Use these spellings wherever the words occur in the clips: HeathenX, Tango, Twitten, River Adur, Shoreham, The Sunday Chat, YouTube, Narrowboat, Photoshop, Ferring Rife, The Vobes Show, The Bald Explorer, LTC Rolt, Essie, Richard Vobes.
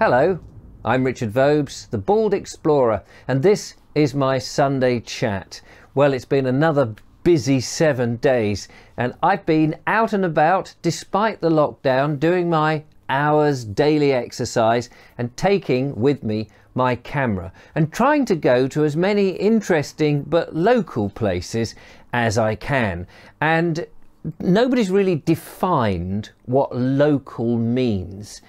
Hello, I'm Richard Vobes, the Bald Explorer, and this is my Sunday chat. Well, it's been another busy 7 days, and I've been out and about despite the lockdown, doing my hours daily exercise and taking with me my camera and trying to go to as many interesting but local places as I can. And nobody's really defined what local means.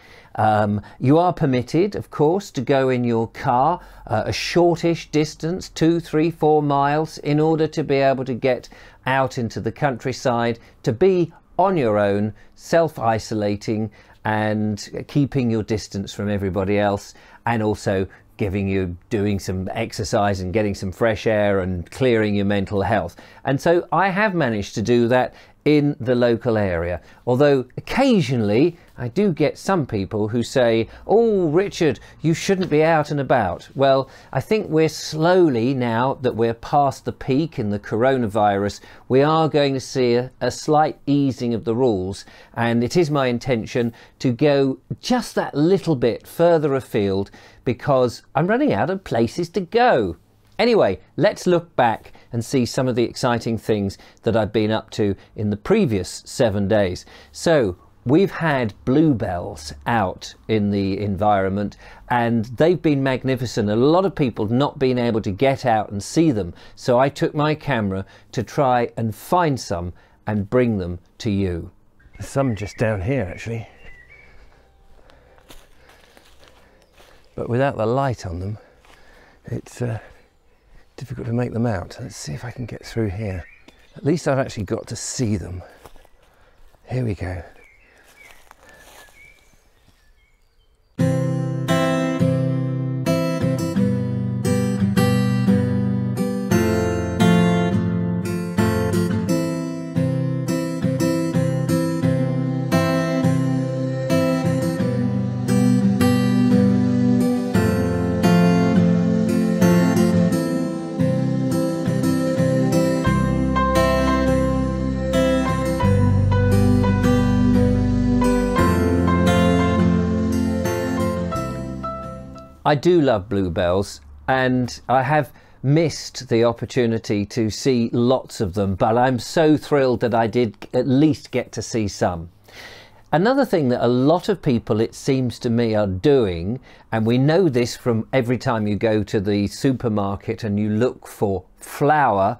You are permitted, of course, to go in your car a shortish distance, 2, 3, 4 miles, in order to be able to get out into the countryside, to be on your own, self-isolating and keeping your distance from everybody else, and also doing some exercise and getting some fresh air and clearing your mental health. And so I have managed to do that in the local area, although occasionally I do get some people who say, "Oh, Richard, you shouldn't be out and about." Well, I think we're slowly, now that we're past the peak in the coronavirus, we are going to see a slight easing of the rules, and it is my intention to go just that little bit further afield because I'm running out of places to go. Anyway, let's look back and see some of the exciting things that I've been up to in the previous 7 days. So we've had bluebells out in the environment, and they've been magnificent. A lot of people have not been able to get out and see them, so I took my camera to try and find some and bring them to you. There's some just down here actually, but without the light on them it's difficult to make them out. Let's see if I can get through here. At least I've actually got to see them. Here we go. I do love bluebells, and I have missed the opportunity to see lots of them, but I'm so thrilled that I did at least get to see some. Another thing that a lot of people, it seems to me, are doing, and we know this from every time you go to the supermarket and you look for flour,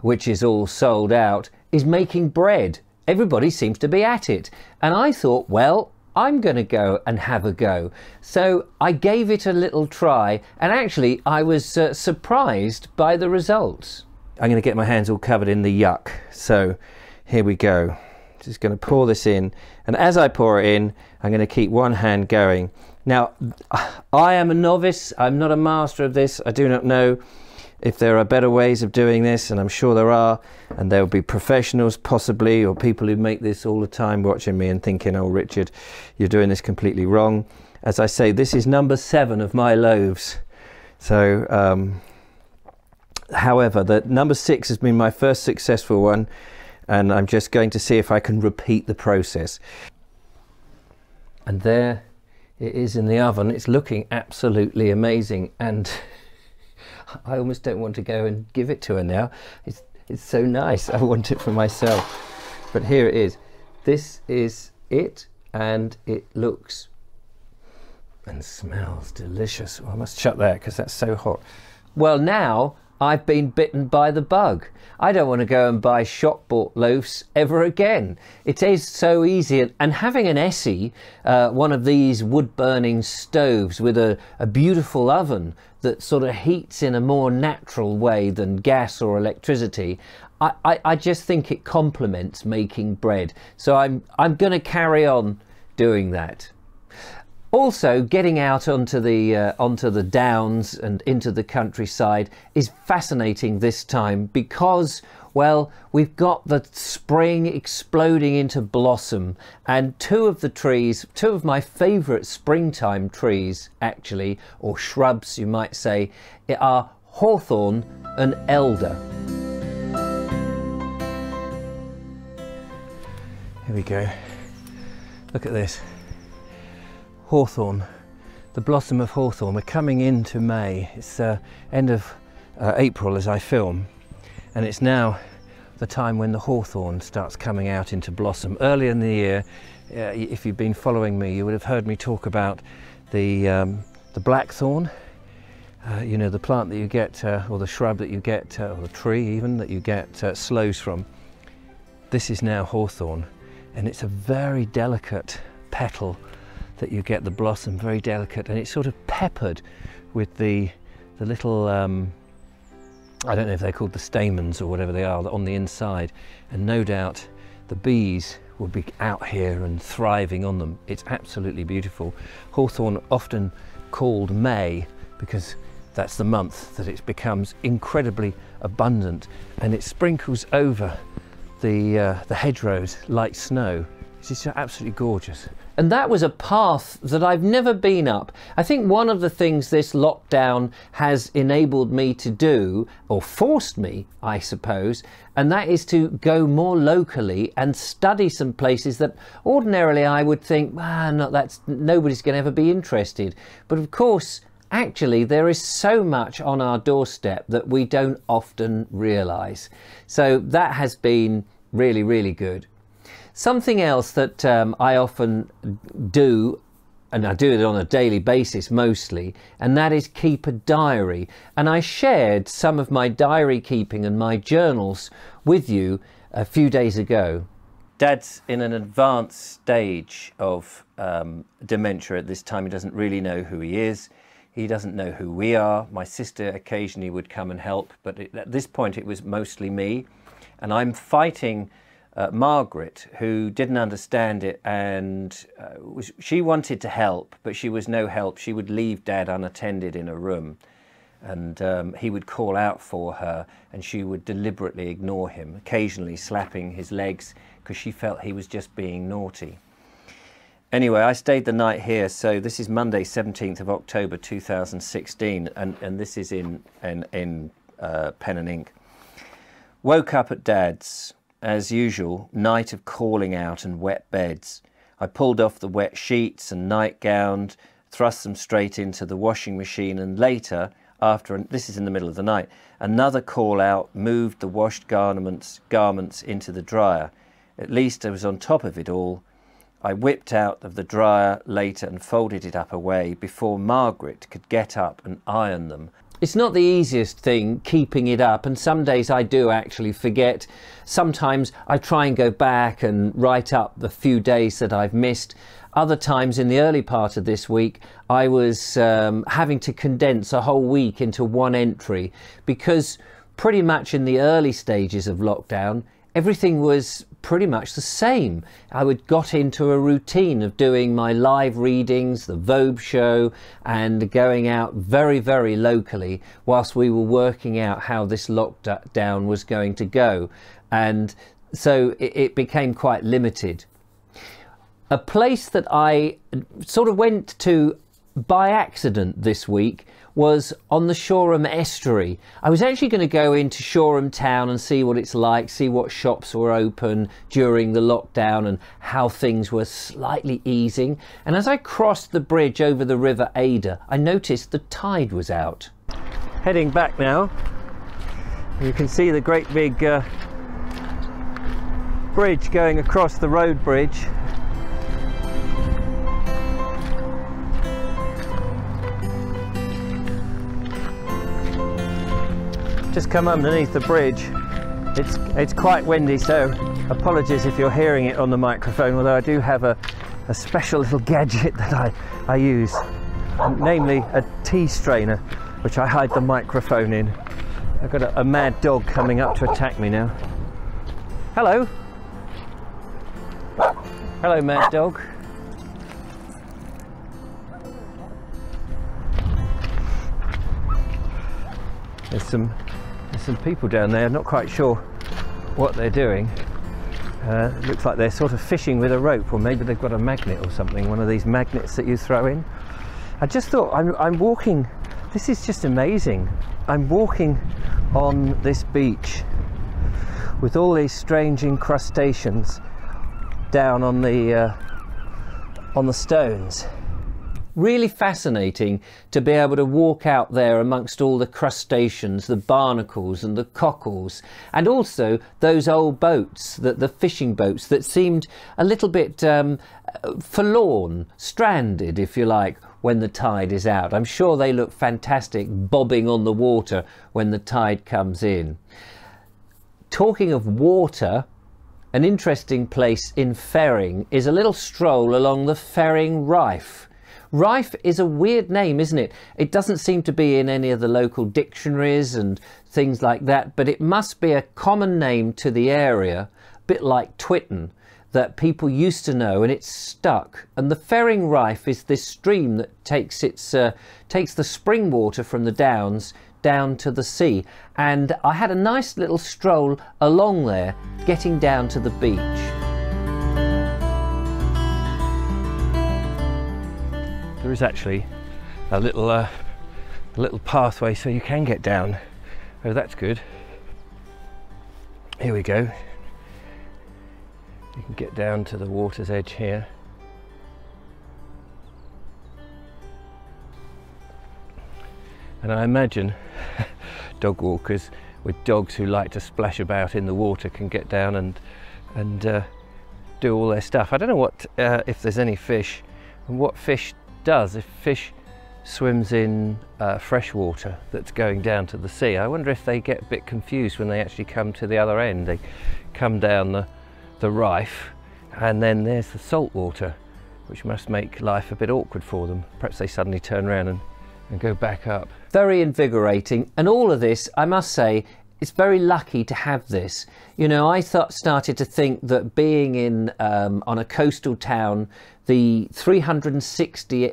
which is all sold out, is making bread. Everybody seems to be at it. And I thought, well, I'm going to go and have a go. So I gave it a little try, and actually I was surprised by the results. I'm going to get my hands all covered in the yuck. So here we go. Just going to pour this in, and as I pour it in, I'm going to keep one hand going. Now, I am a novice. I'm not a master of this. I do not know if there are better ways of doing this, and I'm sure there are, and there'll be professionals possibly, or people who make this all the time watching me and thinking, "Oh, Richard, you're doing this completely wrong." As I say, this is number 7 of my loaves. So, however, the number 6 has been my first successful one, and I'm just going to see if I can repeat the process. And there it is in the oven. It's looking absolutely amazing, and I almost don't want to go and give it to her now. It's so nice. I want it for myself. But here it is. This is it, and it looks and smells delicious. Well, I must shut that because that's so hot. Well, now I've been bitten by the bug. I don't want to go and buy shop-bought loaves ever again. It is so easy, and having an Essie, one of these wood-burning stoves with a beautiful oven that sort of heats in a more natural way than gas or electricity, I just think it complements making bread. So I'm going to carry on doing that. Also, getting out onto the downs and into the countryside is fascinating this time because, well, we've got the spring exploding into blossom, and two of my favourite springtime trees actually, or shrubs you might say, are hawthorn and elder. Here we go. Look at this. Hawthorn, the blossom of hawthorn. We're coming into May. It's end of April as I film, and it's now the time when the hawthorn starts coming out into blossom. Earlier in the year, if you've been following me, you would have heard me talk about the blackthorn, you know, the plant that you get, or the shrub that you get, or the tree even, that you get sloes from. This is now hawthorn, and it's a very delicate petal that you get the blossom, very delicate, and it's sort of peppered with the little, I don't know if they're called the stamens or whatever they are, on the inside, and no doubt the bees will be out here and thriving on them. It's absolutely beautiful. Hawthorn often called May because that's the month that it becomes incredibly abundant, and it sprinkles over the hedgerows like snow. It's just absolutely gorgeous. And that was a path that I've never been up. I think one of the things this lockdown has enabled me to do, or forced me, I suppose, and that is to go more locally and study some places that ordinarily I would think, ah, no, that's, nobody's going to ever be interested. But of course, actually, there is so much on our doorstep that we don't often realise. So that has been really, really good. Something else that I often do, and I do it on a daily basis mostly, and that is keep a diary. And I shared some of my diary keeping and my journals with you a few days ago. Dad's in an advanced stage of dementia at this time. He doesn't really know who he is. He doesn't know who we are. My sister occasionally would come and help, but at this point it was mostly me. And I'm fighting Margaret, who didn't understand it, and she wanted to help, but she was no help. She would leave Dad unattended in a room, and he would call out for her, and she would deliberately ignore him, occasionally slapping his legs because she felt he was just being naughty. Anyway, I stayed the night here, so this is Monday, 17th of October 2016, and this is in pen and ink. Woke up at Dad's. As usual, night of calling out and wet beds. I pulled off the wet sheets and nightgown, thrust them straight into the washing machine, and later, after, and this is in the middle of the night, another call out moved the washed garments into the dryer. At least I was on top of it all. I whipped out of the dryer later and folded it up away before Margaret could get up and iron them. It's not the easiest thing, keeping it up, and some days I do actually forget. Sometimes I try and go back and write up the few days that I've missed. Other times in the early part of this week, I was having to condense a whole week into one entry, because pretty much in the early stages of lockdown, everything was pretty much the same. I would got into a routine of doing my live readings, the Vobes Show, and going out very, very locally whilst we were working out how this lockdown was going to go. And so it became quite limited. A place that I sort of went to by accident this week was on the Shoreham estuary. I was actually going to go into Shoreham town and see what it's like, see what shops were open during the lockdown and how things were slightly easing. And as I crossed the bridge over the River Adur, I noticed the tide was out. Heading back now, you can see the great big bridge going across, the road bridge. Just come underneath the bridge. It's quite windy, so apologies if you're hearing it on the microphone, although I do have a special little gadget that I use, namely a tea strainer, which I hide the microphone in. I've got a mad dog coming up to attack me now. Hello. Hello, mad dog. There's some people down there. I'm not quite sure what they're doing. Looks like they're sort of fishing with a rope, or maybe they've got a magnet or something, one of these magnets that you throw in. I just thought, I'm walking, this is just amazing. I'm walking on this beach with all these strange incrustations down on the stones. really fascinating to be able to walk out there amongst all the crustaceans, the barnacles and the cockles, and also those old boats, the fishing boats that seemed a little bit forlorn, stranded, if you like, when the tide is out. I'm sure they look fantastic bobbing on the water when the tide comes in. Talking of water, an interesting place in Ferring is a little stroll along the Ferring Rife. Rife is a weird name, isn't it? It doesn't seem to be in any of the local dictionaries and things like that, but it must be a common name to the area, a bit like Twitten, that people used to know, and it's stuck. And the Ferring Rife is this stream that takes takes the spring water from the downs down to the sea. And I had a nice little stroll along there, getting down to the beach. There is actually a little pathway so you can get down. Oh, that's good. Here we go. You can get down to the water's edge here. And I imagine dog walkers with dogs who like to splash about in the water can get down and do all their stuff. I don't know what if there's any fish, and what fish does. If fish swims in fresh water that's going down to the sea, I wonder if they get a bit confused when they actually come to the other end. They come down the rife, and then there's the salt water, which must make life a bit awkward for them. Perhaps they suddenly turn around and go back up. Very invigorating, and all of this, I must say, it's very lucky to have this. You know, I started to think that being in on a coastal town, the 360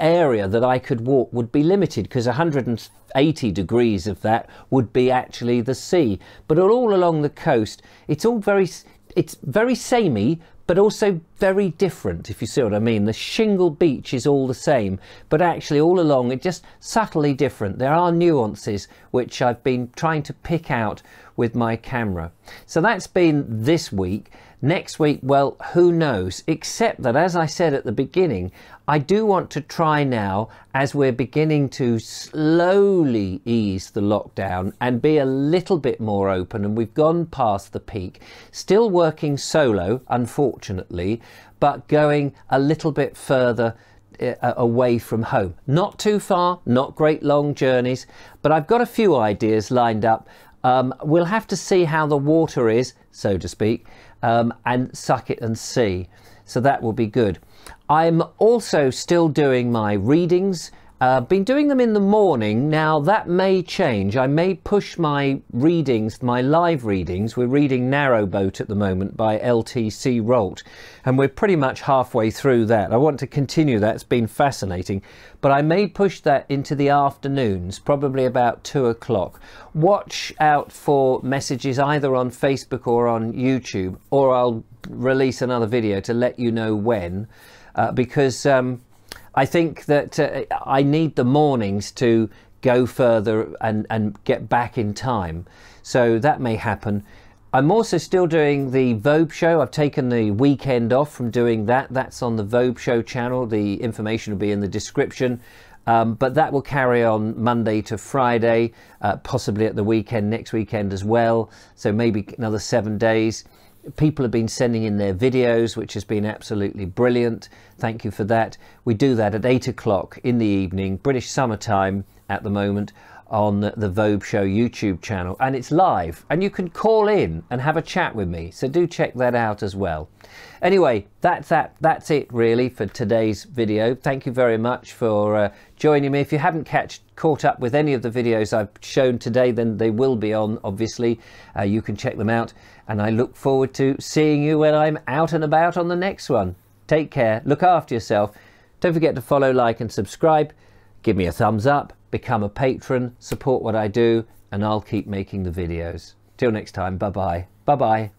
area that I could walk would be limited, because 180 degrees of that would be actually the sea. But all along the coast, it's very samey, but also very different, if you see what I mean. The shingle beach is all the same, but actually all along it's just subtly different. There are nuances which I've been trying to pick out with my camera. So that's been this week. Next week, well, who knows? Except that, as I said at the beginning, I do want to try now, as we're beginning to slowly ease the lockdown and be a little bit more open, and we've gone past the peak, still working solo, unfortunately, but going a little bit further away from home. Not too far, not great long journeys, but I've got a few ideas lined up. We'll have to see how the water is, so to speak, and suck it and see. So that will be good. I'm also still doing my readings. Been doing them in the morning. Now that may change. I may push my readings, my live readings. We're reading Narrowboat at the moment by LTC Rolt, and we're pretty much halfway through that. I want to continue that. It's been fascinating, but I may push that into the afternoons, probably about 2 o'clock. Watch out for messages either on Facebook or on YouTube, or I'll release another video to let you know when, because I think that I need the mornings to go further and get back in time. So that may happen. I'm also still doing the Vobes Show. I've taken the weekend off from doing that. That's on the Vobes Show channel. The information will be in the description. But that will carry on Monday to Friday, possibly at the weekend, next weekend as well. So maybe another 7 days. People have been sending in their videos, which has been absolutely brilliant. Thank you for that. We do that at 8 o'clock in the evening, British summertime at the moment, on the Vobes Show YouTube channel. And it's live, and you can call in and have a chat with me. So do check that out as well. Anyway, that's it really for today's video. Thank you very much for joining me. If you haven't caught up with any of the videos I've shown today, then they will be on, obviously. You can check them out. And I look forward to seeing you when I'm out and about on the next one. Take care, look after yourself. Don't forget to follow, like, and subscribe. Give me a thumbs up. Become a patron, support what I do, and I'll keep making the videos. Till next time, bye-bye. Bye-bye.